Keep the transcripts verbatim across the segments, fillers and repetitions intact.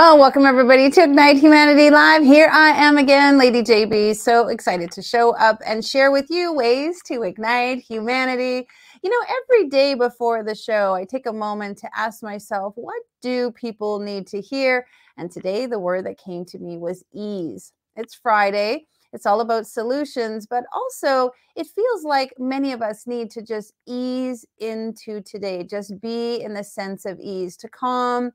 Well, welcome everybody to Ignite Humanity Live. Here I am again, Lady J B. So excited to show up and share with you ways to ignite humanity. You know, every day before the show, I take a moment to ask myself, what do people need to hear? And today the word that came to me was ease. It's Friday. It's all about solutions, but also it feels like many of us need to just ease into today, just be in the sense of ease, to calm,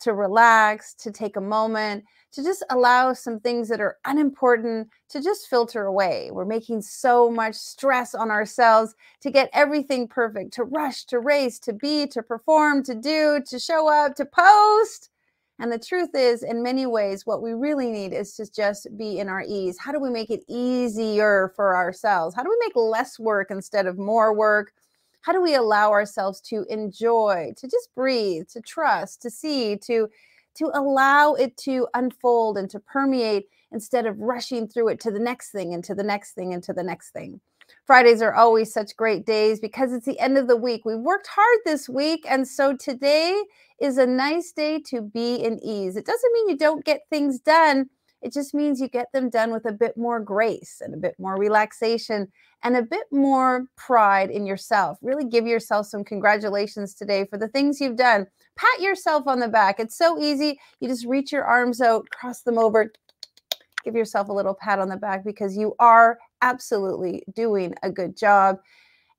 to relax, to take a moment, to just allow some things that are unimportant to just filter away. We're making so much stress on ourselves to get everything perfect, to rush, to race, to be, to perform, to do, to show up, to post. And the truth is, in many ways, what we really need is to just be in our ease. How do we make it easier for ourselves? How do we make less work instead of more work? How do we allow ourselves to enjoy, to just breathe, to trust, to see, to, to allow it to unfold and to permeate instead of rushing through it to the next thing and to the next thing and to the next thing? Fridays are always such great days because it's the end of the week. We worked hard this week, and so today is a nice day to be in ease. It doesn't mean you don't get things done. It just means you get them done with a bit more grace and a bit more relaxation and a bit more pride in yourself. Really give yourself some congratulations today for the things you've done. Pat yourself on the back. It's so easy. You just reach your arms out, cross them over, give yourself a little pat on the back because you are absolutely doing a good job.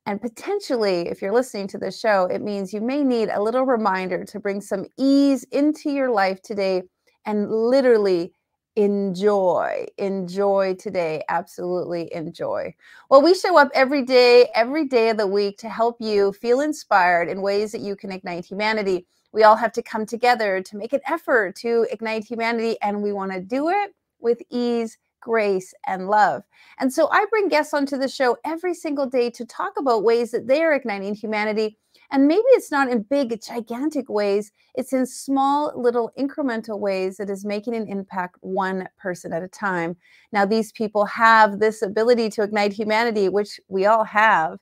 And potentially, if you're listening to this show, it means you may need a little reminder to bring some ease into your life today and literally enjoy, enjoy today. Absolutely enjoy. Well, we show up every day, every day of the week to help you feel inspired in ways that you can ignite humanity. We all have to come together to make an effort to ignite humanity, and we want to do it with ease, grace, and love. And so I bring guests onto the show every single day to talk about ways that they are igniting humanity. And maybe it's not in big, gigantic ways. It's in small, little, incremental ways that is making an impact one person at a time. Now, these people have this ability to ignite humanity, which we all have,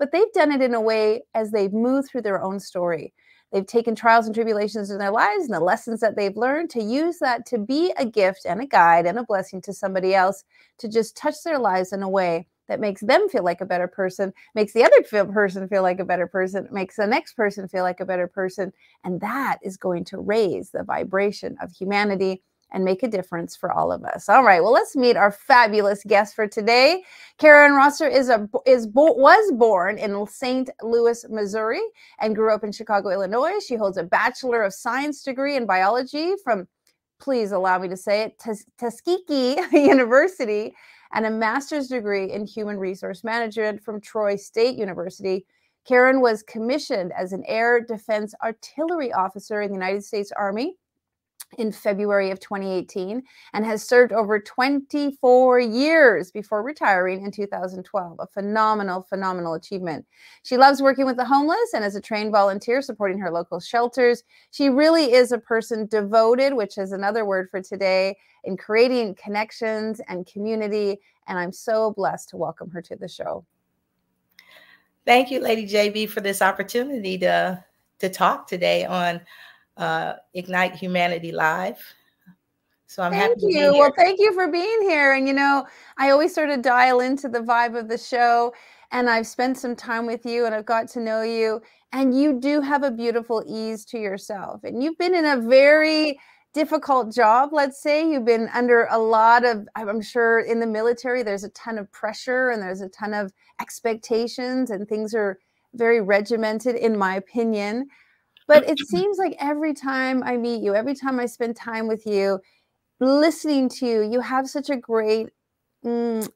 but they've done it in a way as they've moved through their own story. They've taken trials and tribulations in their lives and the lessons that they've learned to use that to be a gift and a guide and a blessing to somebody else, to just touch their lives in a way that makes them feel like a better person, makes the other feel, person feel like a better person, makes the next person feel like a better person. And that is going to raise the vibration of humanity and make a difference for all of us. All right, well, let's meet our fabulous guest for today. Karen Rosser is a, is, was born in Saint Louis, Missouri, and grew up in Chicago, Illinois. She holds a Bachelor of Science degree in biology from, please allow me to say it, Tus- Tuskegee University, and a master's degree in human resource management from Troy State University. Karen was commissioned as an air defense artillery officer in the United States Army in February of twenty eighteen, and has served over twenty-four years before retiring in two thousand twelve. A phenomenal, phenomenal achievement. She loves working with the homeless and as a trained volunteer supporting her local shelters. She really is a person devoted, which is another word for today, in creating connections and community. And I'm so blessed to welcome her to the show. Thank you, Lady J B, for this opportunity to, to talk today on Uh, Ignite Humanity Live. So I'm happy to be here. Well, thank you for being here. And, you know, I always sort of dial into the vibe of the show, and I've spent some time with you and I've got to know you, and you do have a beautiful ease to yourself. And you've been in a very difficult job, let's say. You've been under a lot of, I'm sure in the military, there's a ton of pressure and there's a ton of expectations, and things are very regimented, in my opinion. But it seems like every time I meet you, every time I spend time with you, listening to you, you have such a great mm,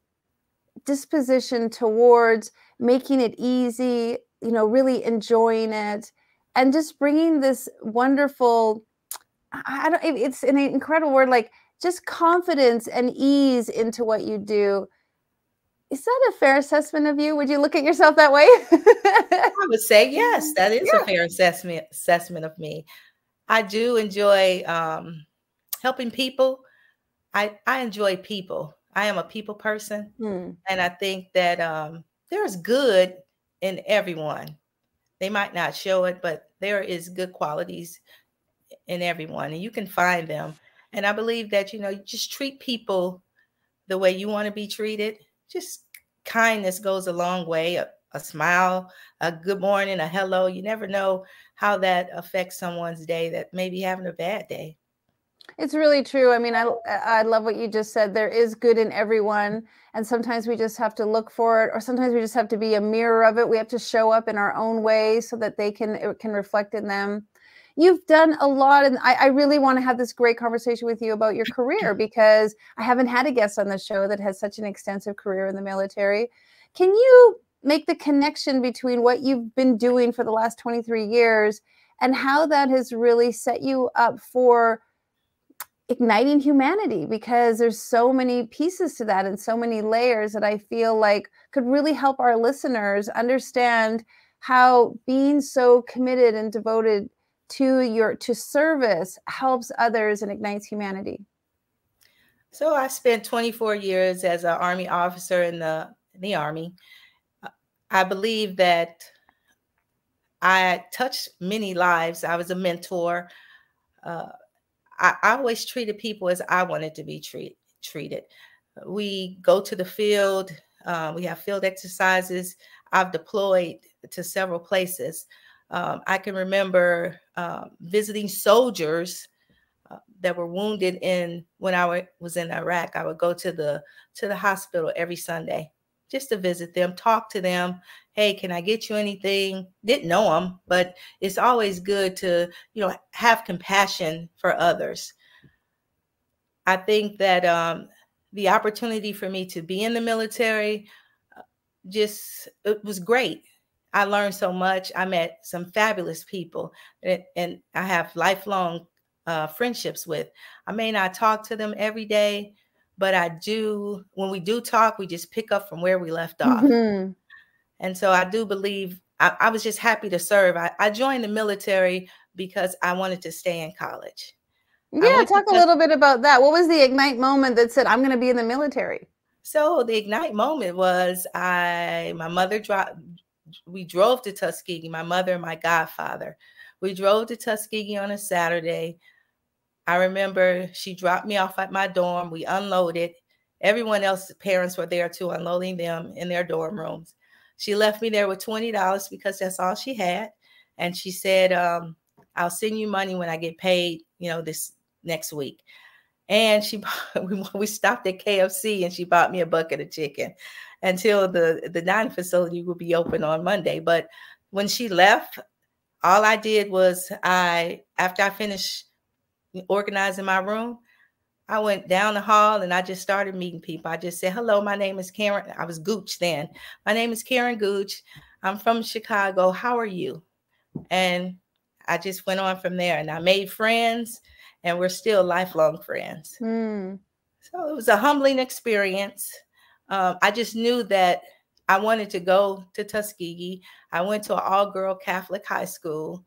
disposition towards making it easy, you know, really enjoying it, and just bringing this wonderful, I don't, it's an incredible word, like just confidence and ease into what you do. Is that a fair assessment of you? Would you look at yourself that way? I would say, yes, that is yeah. a fair assessment assessment of me. I do enjoy um, helping people. I, I enjoy people. I am a people person. Mm. And I think that um, there's good in everyone. They might not show it, but there is good qualities in everyone, and you can find them. And I believe that, you know, you just treat people the way you want to be treated. Just kindness goes a long way. A, a smile, a good morning, a hello. You never know how that affects someone's day that may be having a bad day. It's really true. I mean, I, I love what you just said. There is good in everyone. And sometimes we just have to look for it, or sometimes we just have to be a mirror of it. We have to show up in our own way so that they can, it can reflect in them. You've done a lot. And I, I really want to have this great conversation with you about your career, because I haven't had a guest on the show that has such an extensive career in the military. Can you make the connection between what you've been doing for the last twenty-three years and how that has really set you up for igniting humanity? Because there's so many pieces to that and so many layers that I feel like could really help our listeners understand how being so committed and devoted to your to service helps others and ignites humanity. So I spent twenty-four years as an Army officer in the, in the Army. I believe that I touched many lives. I was a mentor. Uh, I, I always treated people as I wanted to be treat, treated. We go to the field. Uh, we have field exercises. I've deployed to several places. Um, I can remember uh, visiting soldiers uh, that were wounded in when I was in Iraq. I would go to the to the hospital every Sunday, just to visit them, talk to them. Hey, can I get you anything? Didn't know them, but it's always good to, you know, have compassion for others. I think that um, the opportunity for me to be in the military, just, it was great. I learned so much. I met some fabulous people and, and I have lifelong uh, friendships with. I may not talk to them every day, but I do, when we do talk, we just pick up from where we left off. Mm-hmm. And so I do believe, I, I was just happy to serve. I, I joined the military because I wanted to stay in college. Yeah, talk a little bit about that. What was the Ignite moment that said, I'm going to be in the military? So the Ignite moment was, I, my mother, dro- we drove to Tuskegee, my mother and my godfather. We drove to Tuskegee on a Saturday. I remember she dropped me off at my dorm. We unloaded. Everyone else's parents were there too, unloading them in their dorm rooms. She left me there with twenty dollars because that's all she had. And she said, um, I'll send you money when I get paid, you know, this next week. And she, we stopped at K F C and she bought me a bucket of chicken until the, the dining facility will be open on Monday. But when she left, all I did was I, after I finished organizing my room, I went down the hall and I just started meeting people. I just said, hello, my name is Karen. I was Gooch then. My name is Karen Gooch. I'm from Chicago. How are you? And I just went on from there and I made friends and we're still lifelong friends. Mm. So it was a humbling experience. Um, I just knew that I wanted to go to Tuskegee. I went to an all-girl Catholic high school.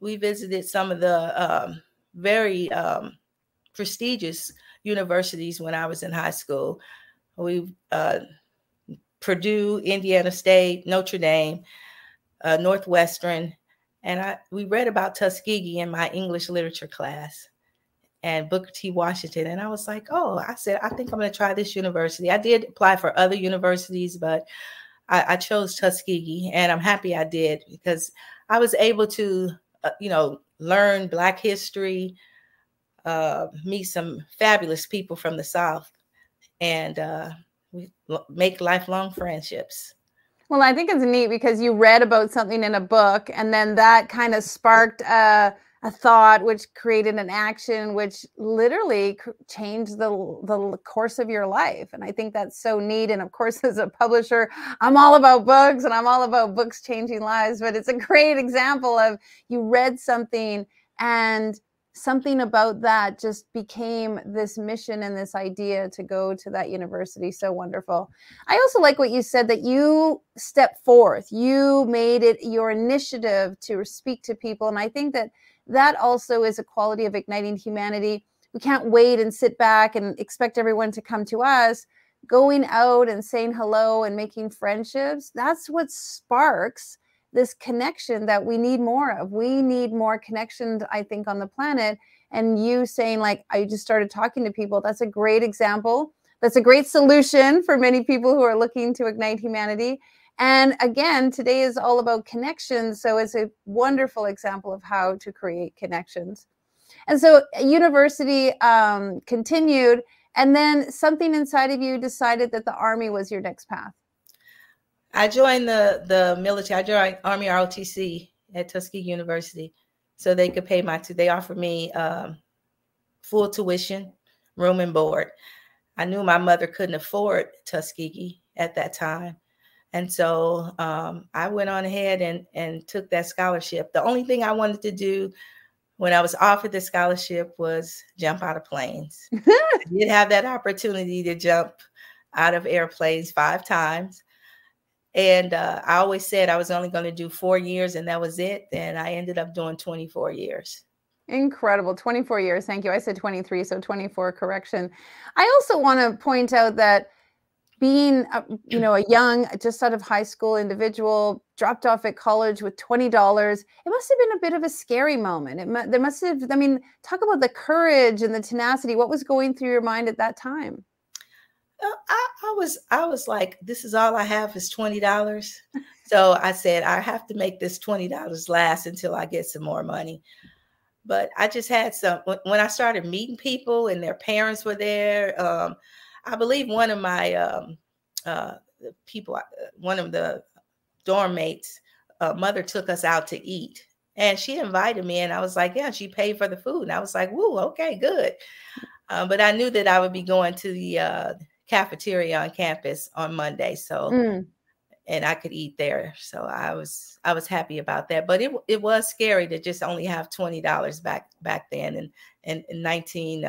We visited some of the um, very um, prestigious universities when I was in high school. We, uh, Purdue, Indiana State, Notre Dame, uh, Northwestern. And I, we read about Tuskegee in my English literature class and Booker T. Washington. And I was like, oh, I said, I think I'm going to try this university. I did apply for other universities, but I, I chose Tuskegee and I'm happy I did because I was able to, uh, you know, learn Black history, uh, meet some fabulous people from the South, and uh, we make lifelong friendships. Well, I think it's neat because you read about something in a book, and then that kind of sparked a, a thought, which created an action, which literally changed the, the course of your life. And I think that's so neat. And of course, as a publisher, I'm all about books and I'm all about books changing lives, but it's a great example of you read something and something about that just became this mission and this idea to go to that university. So wonderful. I also like what you said, that you stepped forth. You made it your initiative to speak to people. And I think that that also is a quality of igniting humanity. We can't wait and sit back and expect everyone to come to us. Going out and saying hello and making friendships, that's what sparks this connection that we need more of. We need more connections, I think, on the planet. And you saying, like, I just started talking to people, that's a great example. That's a great solution for many people who are looking to ignite humanity. And again, today is all about connections. So it's a wonderful example of how to create connections. And so university um, continued, and then something inside of you decided that the Army was your next path. I joined the, the military. I joined Army R O T C at Tuskegee University. So they could pay my, they offered me um, full tuition, room and board. I knew my mother couldn't afford Tuskegee at that time. And so um, I went on ahead and, and took that scholarship. The only thing I wanted to do when I was offered the scholarship was jump out of planes. I did have that opportunity to jump out of airplanes five times. And uh, I always said I was only going to do four years and that was it. And I ended up doing twenty-four years. Incredible. twenty-four years. Thank you. I said twenty-three, so twenty-four correction. I also want to point out that being, a, you know, a young, just out of high school individual, dropped off at college with twenty dollars, it must have been a bit of a scary moment. It, there must have, I mean, talk about the courage and the tenacity. What was going through your mind at that time? I, I was I was like, this is all I have is twenty dollars. So I said, I have to make this twenty dollars last until I get some more money. But I just had some, when I started meeting people and their parents were there, um, I believe one of my um, uh, people, one of the dorm mates, uh, mother took us out to eat. And she invited me and I was like, yeah, she paid for the food. And I was like, woo, okay, good. Uh, but I knew that I would be going to the uh, cafeteria on campus on Monday. So, mm. and I could eat there. So I was, I was happy about that, but it, it was scary to just only have twenty dollars back, back then in, in, in nineteen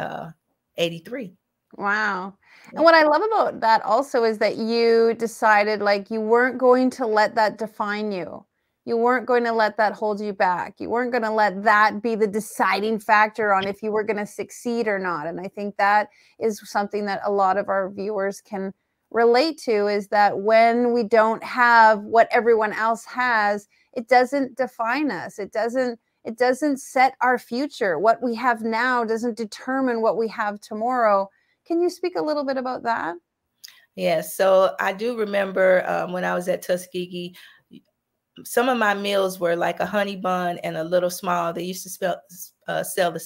eighty-three. Wow. And what I love about that also is that you decided, like, you weren't going to let that define you. You weren't going to let that hold you back. You weren't going to let that be the deciding factor on if you were going to succeed or not. And I think that is something that a lot of our viewers can relate to, is that when we don't have what everyone else has, it doesn't define us. It doesn't, it doesn't set our future. What we have now doesn't determine what we have tomorrow. Can you speak a little bit about that? Yes. Yeah, so I do remember um, when I was at Tuskegee, some of my meals were like a honey bun and a little small. They used to spell, uh, sell the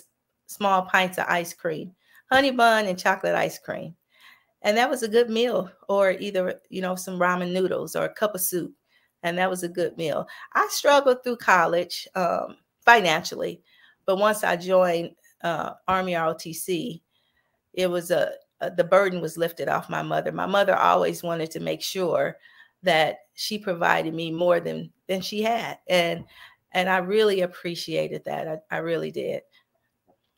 small pints of ice cream, honey bun and chocolate ice cream. And that was a good meal, or either, you know, some ramen noodles or a cup of soup. And that was a good meal. I struggled through college um, financially, but once I joined uh, Army R O T C, it was a, a, the burden was lifted off my mother. My mother always wanted to make sure that she provided me more than than she had, and and I really appreciated that. I, I really did.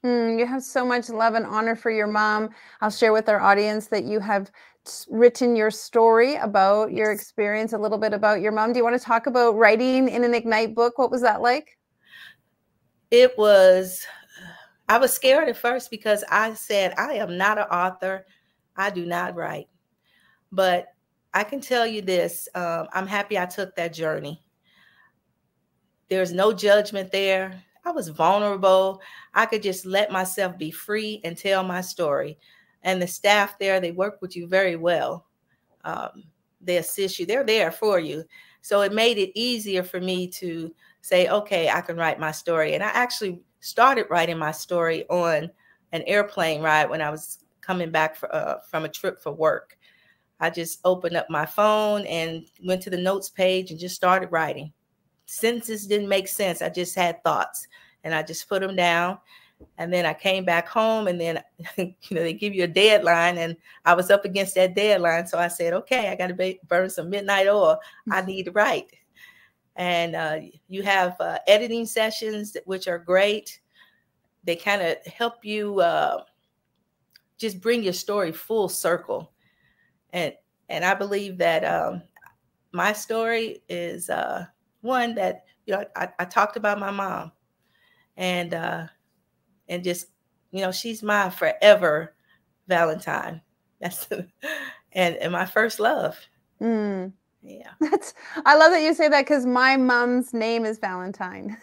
Mm, you have so much love and honor for your mom. I'll share with our audience that you have written your story about your experience, a little bit about your mom. Do you want to talk about writing in an Ignite book? What was that like? It was, I was scared at first because I said, I am not an author. I do not write. But I can tell you this, um, I'm happy I took that journey. There's no judgment there. I was vulnerable. I could just let myself be free and tell my story. And the staff there, they work with you very well. Um, they assist you. They're there for you. So it made it easier for me to say, okay, I can write my story. And I actually started writing my story on an airplane ride when I was coming back for, uh, from a trip for work. I just opened up my phone and went to the notes page and just started writing. Sentences didn't make sense. I just had thoughts and I just put them down. And then I came back home, and then, you know, they give you a deadline, and I was up against that deadline. So I said, okay, I got to burn some midnight oil. I need to write. And uh, you have uh, editing sessions, which are great. They kind of help you uh, just bring your story full circle. And and I believe that um, my story is uh, one that, you know, I, I talked about my mom, and uh, and just, you know, she's my forever Valentine. That's and and my first love. Mm. Yeah. That's, I love that you say that because my mom's name is Valentine.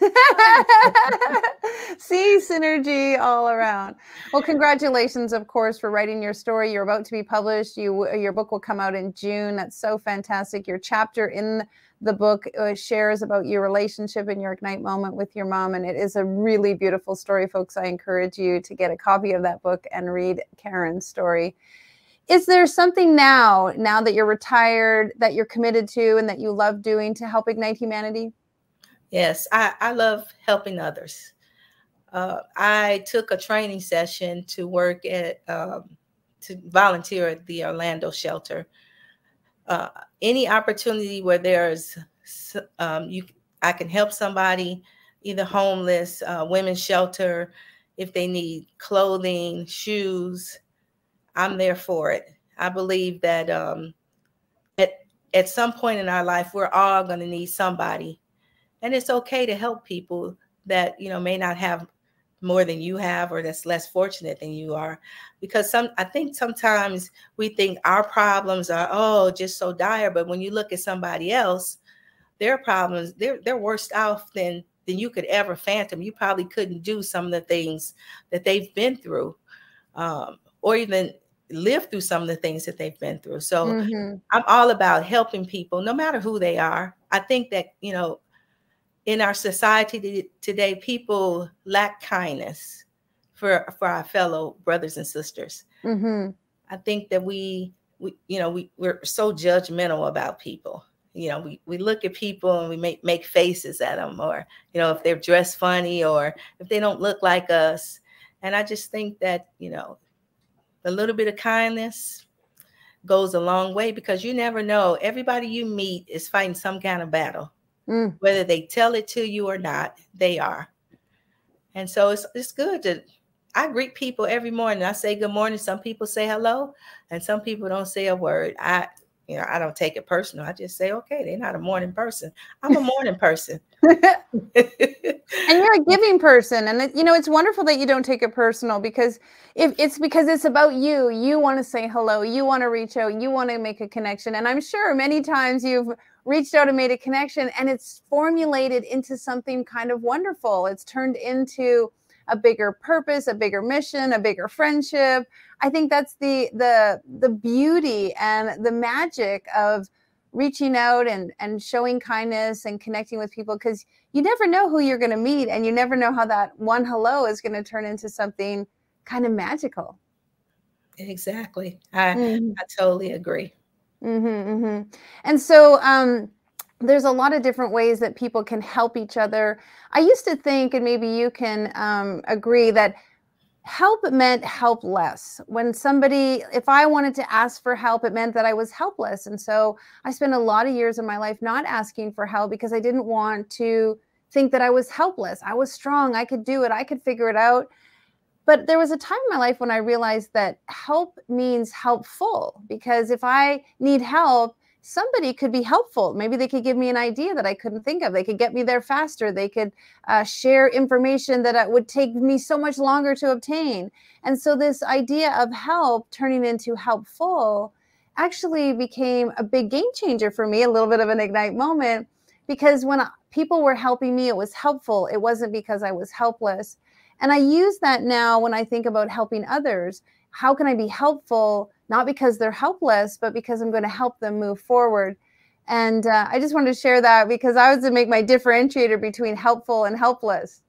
See, synergy all around. Well, congratulations, of course, for writing your story. You're about to be published. You, your book will come out in June. That's so fantastic. Your chapter in the book uh, shares about your relationship and your Ignite moment with your mom. And it is a really beautiful story, folks. I encourage you to get a copy of that book and read Karen's story. Is there something now, now that you're retired, that you're committed to and that you love doing to help ignite humanity? Yes, I, I love helping others. Uh, I took a training session to work at, um, to volunteer at the Orlando shelter. Uh, any opportunity where there's, um, you, I can help somebody, either homeless, uh, women's shelter, if they need clothing, shoes, I'm there for it. I believe that um, at, at some point in our life, we're all going to need somebody. And it's okay to help people that, you know, may not have more than you have or that's less fortunate than you are. Because some, I think sometimes we think our problems are, oh, just so dire. But when you look at somebody else, their problems, they're, they're worse off than, than you could ever fathom. You probably couldn't do some of the things that they've been through um, or even live through some of the things that they've been through. So mm-hmm. I'm all about helping people, no matter who they are. I think that, you know, in our society today, people lack kindness for, for our fellow brothers and sisters. Mm-hmm. I think that we, we you know, we, we're so judgmental about people. You know, we, we look at people and we make, make faces at them, or, you know, if they're dressed funny or if they don't look like us. And I just think that, you know, a little bit of kindness goes a long way, because you never know. Everybody you meet is fighting some kind of battle, mm. whether they tell it to you or not, they are. And so it's, it's good to, I greet people every morning. I say good morning. Some people say hello and some people don't say a word. I, you know, I don't take it personal. I just say, okay, they're not a morning person. I'm a morning person. And you're a giving person. And, it, you know, it's wonderful that you don't take it personal, because if it's because it's about you, you want to say hello, you want to reach out, you want to make a connection. And I'm sure many times you've reached out and made a connection and it's formulated into something kind of wonderful. It's turned into a bigger purpose, a bigger mission, a bigger friendship. I think that's the the the beauty and the magic of reaching out and, and showing kindness and connecting with people, because you never know who you're going to meet and you never know how that one hello is going to turn into something kind of magical. Exactly. I, mm-hmm. I totally agree. Mm-hmm, mm-hmm. And so, um, there's a lot of different ways that people can help each other. I used to think, and maybe you can um, agree, that help meant helpless. When somebody, if I wanted to ask for help, it meant that I was helpless. And so I spent a lot of years of my life not asking for help because I didn't want to think that I was helpless. I was strong. I could do it. I could figure it out. But there was a time in my life when I realized that help means helpful, because if I need help, somebody could be helpful. Maybe they could give me an idea that I couldn't think of. They could get me there faster. They could uh, share information that it would take me so much longer to obtain. And so this idea of help turning into helpful actually became a big game changer for me, a little bit of an Ignite moment, because when people were helping me, it was helpful. It wasn't because I was helpless. And I use that now when I think about helping others. How can I be helpful? Not because they're helpless, but because I'm going to help them move forward. And uh, I just wanted to share that because I was to make my differentiator between helpful and helpless.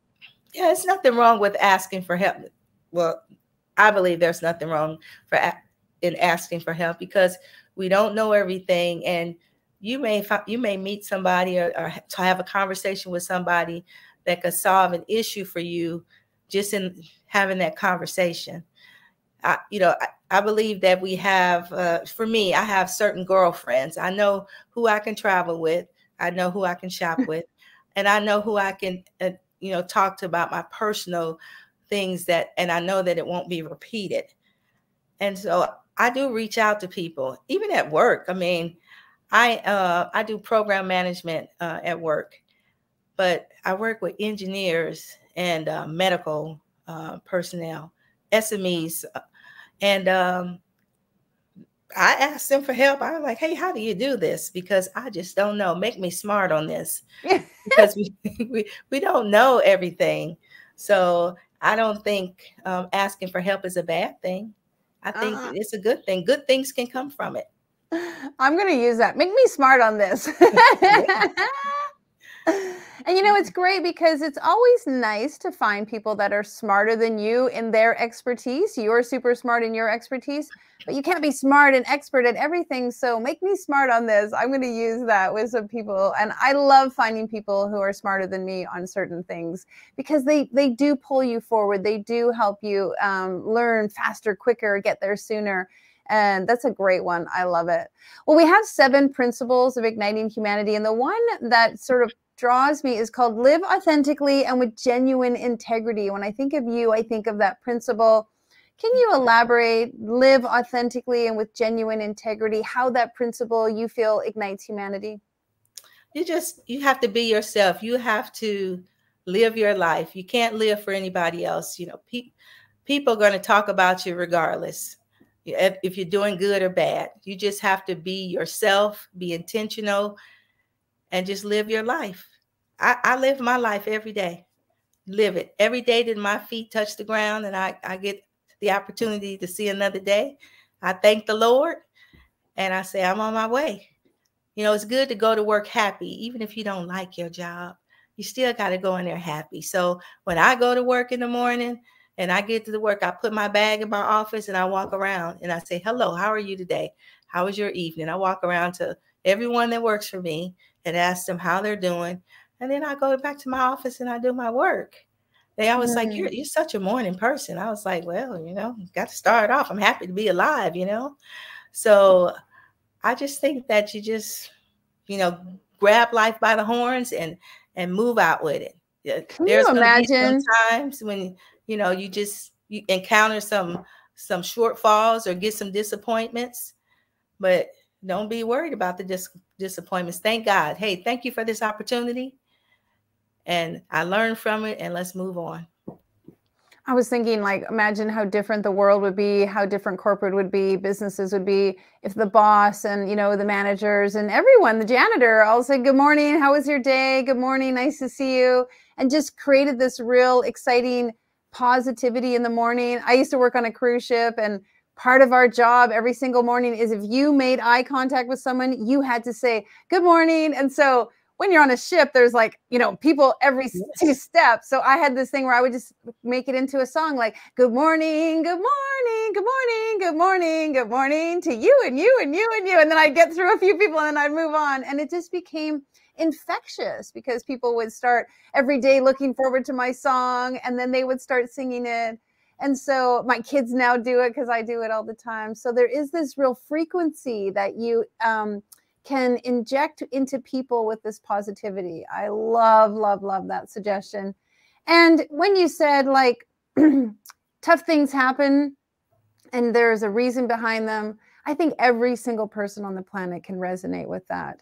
Yeah, it's nothing wrong with asking for help. Well, I believe there's nothing wrong for a in asking for help, because we don't know everything. And you may you may meet somebody or, or have a conversation with somebody that could solve an issue for you just in having that conversation. I, you know, I, I believe that we have, uh, for me, I have certain girlfriends. I know who I can travel with. I know who I can shop with. And I know who I can, uh, you know, talk to about my personal things that, and I know that it won't be repeated. And so I do reach out to people, even at work. I mean, I, uh, I do program management uh, at work, but I work with engineers and uh, medical uh, personnel. S M Es. And um, I asked them for help. I was like, hey, how do you do this? Because I just don't know. Make me smart on this. Because we, we, we don't know everything. So I don't think um, asking for help is a bad thing. I think uh-huh. it's a good thing. Good things can come from it. I'm going to use that. Make me smart on this. And, you know, it's great because it's always nice to find people that are smarter than you in their expertise. You're super smart in your expertise, but you can't be smart and expert at everything. So make me smart on this. I'm going to use that with some people. And I love finding people who are smarter than me on certain things because they, they do pull you forward. They do help you um, learn faster, quicker, get there sooner. And that's a great one. I love it. Well, we have seven principles of igniting humanity. And the one that sort of draws me is called live authentically and with genuine integrity. When I think of you, I think of that principle. Can you elaborate, live authentically and with genuine integrity, how that principle you feel ignites humanity? You just, you have to be yourself. You have to live your life. You can't live for anybody else. You know, pe- people are going to talk about you regardless. If you're doing good or bad, you just have to be yourself, be intentional, and just live your life. I, I live my life every day, live it. Every day that my feet touch the ground and I, I get the opportunity to see another day, I thank the Lord and I say, I'm on my way. You know, it's good to go to work happy. Even if you don't like your job, you still got to go in there happy. So when I go to work in the morning, and I get to the work, I put my bag in my office and I walk around and I say, hello, how are you today? How was your evening? I walk around to everyone that works for me and ask them how they're doing. And then I go back to my office and I do my work. They always mm-hmm. like, you're, you're such a morning person. I was like, well, you know, got to start off. I'm happy to be alive, you know? So I just think that you just, you know, grab life by the horns and, and move out with it. Can There's you imagine times when, you know, you just you encounter some some shortfalls or get some disappointments, but don't be worried about the dis disappointments. Thank God. Hey, thank you for this opportunity. And I learned from it and let's move on. I was thinking, like, imagine how different the world would be, how different corporate would be, businesses would be, if the boss and, you know, the managers and everyone, the janitor, all said, good morning, how was your day? Good morning, nice to see you. And just created this real exciting positivity in the morning. I used to work on a cruise ship, and part of our job every single morning is if you made eye contact with someone, you had to say, good morning. And so when you're on a ship, there's like, you know, people every two steps. So I had this thing where I would just make it into a song, like, good morning, good morning, good morning, good morning, good morning to you and you and you and you. And then I'd get through a few people and then I'd move on. And it just became infectious because people would start every day looking forward to my song and then they would start singing it. And so my kids now do it because I do it all the time. So there is this real frequency that you, um, can inject into people with this positivity. I love, love, love that suggestion. And when you said, like, tough things happen and there's a reason behind them, I think every single person on the planet can resonate with that.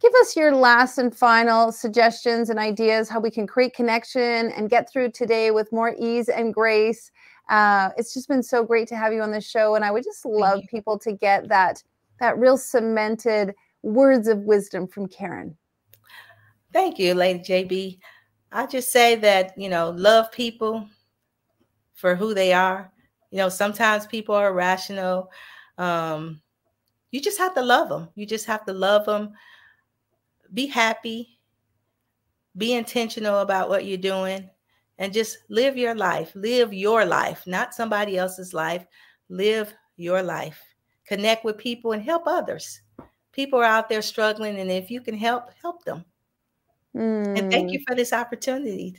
Give us your last and final suggestions and ideas how we can create connection and get through today with more ease and grace. Uh, it's just been so great to have you on the show. And I would just love people to get that, that real cemented words of wisdom from Karen. Thank you, Lady J B. I just say that, you know, love people for who they are. You know, sometimes people are irrational. Um, you just have to love them. You just have to love them. Be happy. Be intentional about what you're doing and just live your life. Live your life, not somebody else's life. Live your life. Connect with people and help others. People are out there struggling, and if you can help, help them. Mm. And thank you for this opportunity.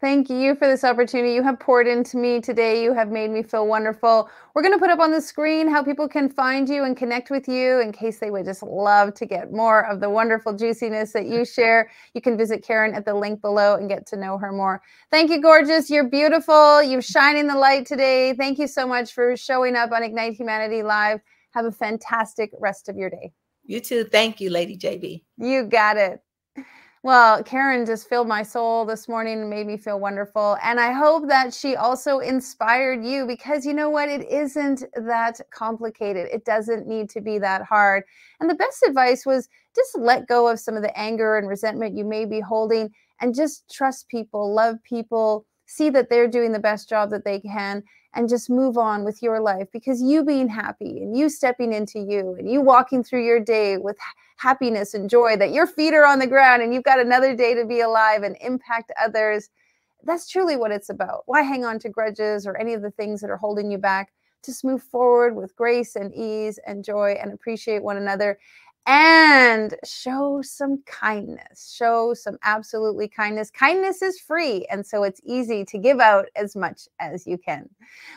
Thank you for this opportunity. You have poured into me today. You have made me feel wonderful. We're going to put up on the screen how people can find you and connect with you in case they would just love to get more of the wonderful juiciness that you share. You can visit Karen at the link below and get to know her more. Thank you, gorgeous. You're beautiful. You're shining the light today. Thank you so much for showing up on Ignite Humanity Live. Have a fantastic rest of your day. You too. Thank you, Lady J B. You got it. Well, Karen just filled my soul this morning and made me feel wonderful. And I hope that she also inspired you, because you know what? It isn't that complicated. It doesn't need to be that hard. And the best advice was just let go of some of the anger and resentment you may be holding and just trust people, love people, see that they're doing the best job that they can, and just move on with your life, because you being happy and you stepping into you and you walking through your day with happiness and joy that your feet are on the ground and you've got another day to be alive and impact others. That's truly what it's about. Why hang on to grudges or any of the things that are holding you back? Just move forward with grace and ease and joy and appreciate one another and show some kindness. Show some absolutely kindness. Kindness is free, and so it's easy to give out as much as you can.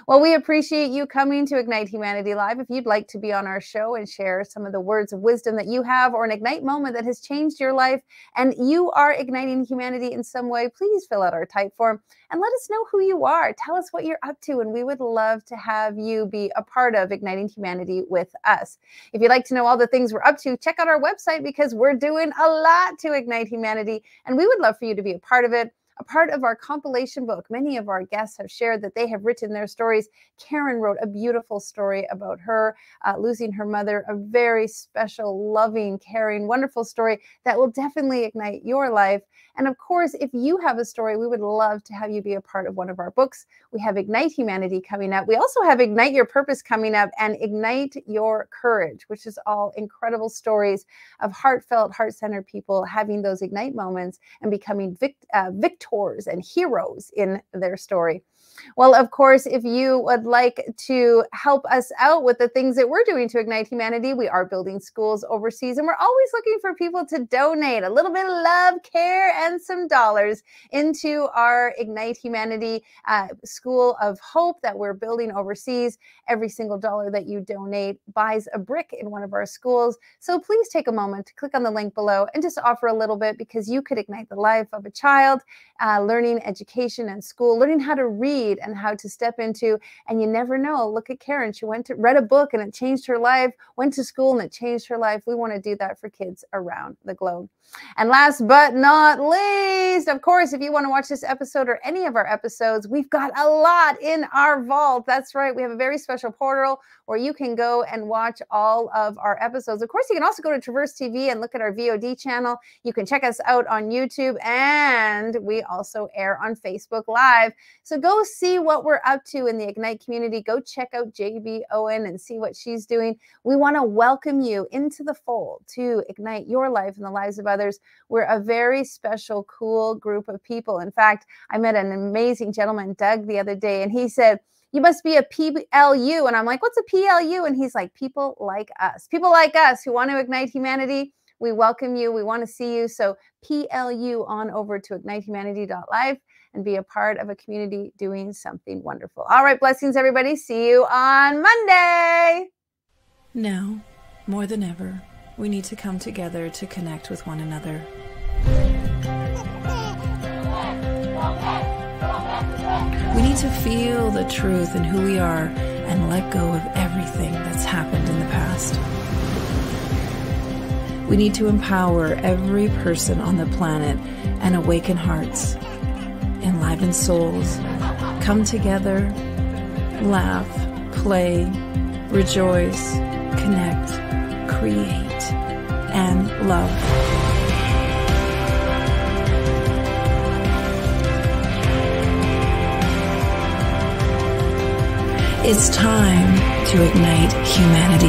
Well, we appreciate you coming to Ignite Humanity Live. If you'd like to be on our show and share some of the words of wisdom that you have or an Ignite moment that has changed your life, and you are igniting humanity in some way, please fill out our type form and let us know who you are. Tell us what you're up to, and we would love to have you be a part of Igniting Humanity with us. If you'd like to know all the things we're up to, check out our website, because we're doing a lot to ignite humanity, and we would love for you to be a part of it, a part of our compilation book. Many of our guests have shared that they have written their stories. Karen wrote a beautiful story about her uh, losing her mother, a very special, loving, caring, wonderful story that will definitely ignite your life. And of course, if you have a story, we would love to have you be a part of one of our books. We have Ignite Humanity coming up. We also have Ignite Your Purpose coming up, and Ignite Your Courage, which is all incredible stories of heartfelt, heart-centered people having those ignite moments and becoming vict- uh, victorious and heroes in their story. Well, of course, if you would like to help us out with the things that we're doing to ignite humanity, we are building schools overseas, and we're always looking for people to donate a little bit of love, care, and some dollars into our Ignite Humanity uh, School of Hope that we're building overseas. Every single dollar that you donate buys a brick in one of our schools. So please take a moment to click on the link below and just offer a little bit, because you could ignite the life of a child, uh, learning education and school, learning how to read and how to step into, and you never know. Look at Karen. She went to read a book and it changed her life, went to school and it changed her life. We want to do that for kids around the globe. And last but not least, of course, if you want to watch this episode or any of our episodes, we've got a lot in our vault. That's right. We have a very special portal where you can go and watch all of our episodes. Of course, you can also go to Traverse T V and look at our V O D channel. You can check us out on YouTube, and we also air on Facebook Live. So go see what we're up to in the Ignite community. Go check out J B Owen and see what she's doing. We want to welcome you into the fold to ignite your life and the lives of others. We're a very special, cool group of people. In fact, I met an amazing gentleman, Doug, the other day, and he said, "You must be a P L U." And I'm like, "What's a P L U?" And he's like, "People like us, people like us who want to ignite humanity. We welcome you. We want to see you." So P L U on over to ignite humanity dot live and be a part of a community doing something wonderful. All right, blessings, everybody. See you on Monday. Now, more than ever, we need to come together to connect with one another. We need to feel the truth in who we are and let go of everything that's happened in the past. We need to empower every person on the planet and awaken hearts, enliven souls, come together, laugh, play, rejoice, connect, create, and love. It's time to ignite humanity.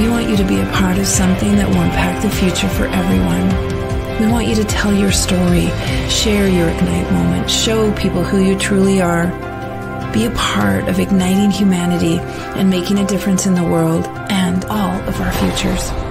We want you to be a part of something that will impact the future for everyone. We want you to tell your story, share your Ignite moment, show people who you truly are. Be a part of igniting humanity and making a difference in the world and all of our futures.